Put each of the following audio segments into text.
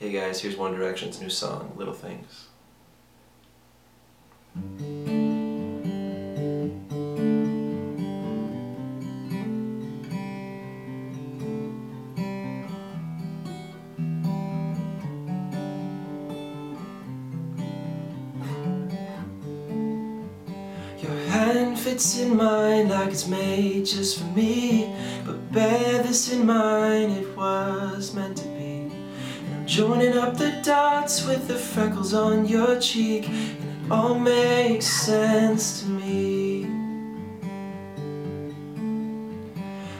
Hey guys, here's One Direction's new song, Little Things. Your hand fits in mine like it's made just for me, but bear this in mind, it was meant to be. Joining up the dots with the freckles on your cheek, and it all makes sense to me.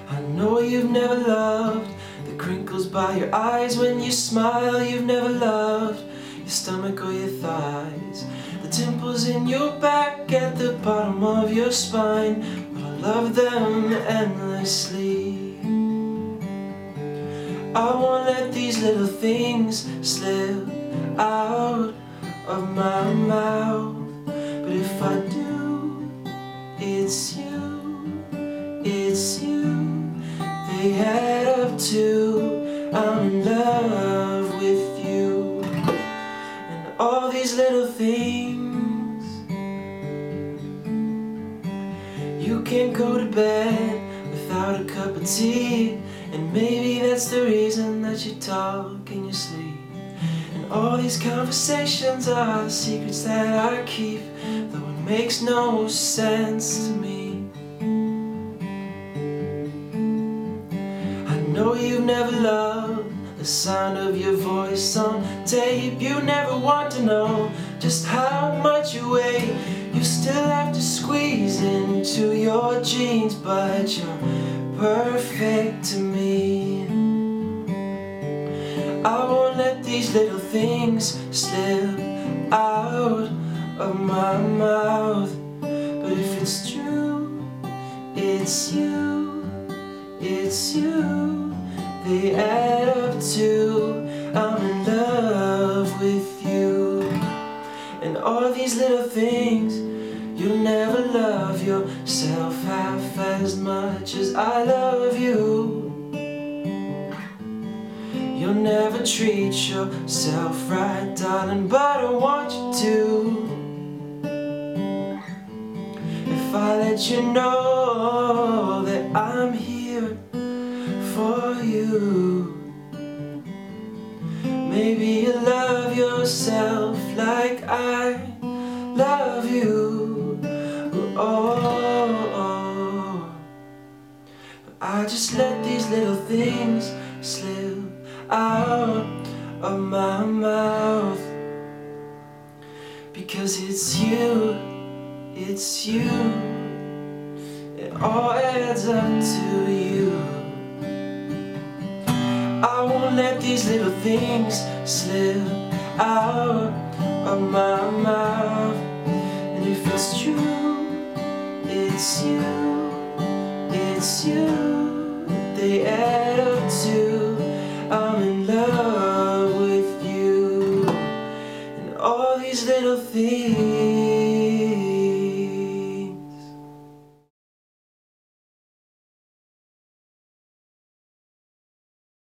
I know you've never loved the crinkles by your eyes when you smile. You've never loved your stomach or your thighs, the dimples in your back at the bottom of your spine, but I love them endlessly. I won't let these little things slip out of my mouth, but if I do, it's you, it's you. They add up to I'm in love with you, and all these little things. You can't go to bed without a cup of tea, and maybe that's the reason that you talk in your sleep. And all these conversations are secrets that I keep, though it makes no sense to me. I know you've never loved the sound of your voice on tape. You never want to know just how much you weigh. You still have to squeeze into your jeans, but you're perfect to me. I won't let these little things slip out of my mouth, but if it's true, it's you, it's you. They add up to I'm in love with you, and all these little things. You'll never love yourself half as much as I love you. You'll never treat yourself right, darling, but I want you to. If I let you know that I'm here for you, maybe you'll love yourself like I love you. Oh, but I just let these little things slip out of my mouth, because it's you, it all adds up to you. I won't let these little things slip out of my mouth, and if it's true, it's you, it's you. They add up to I'm in love with you, and all these little things.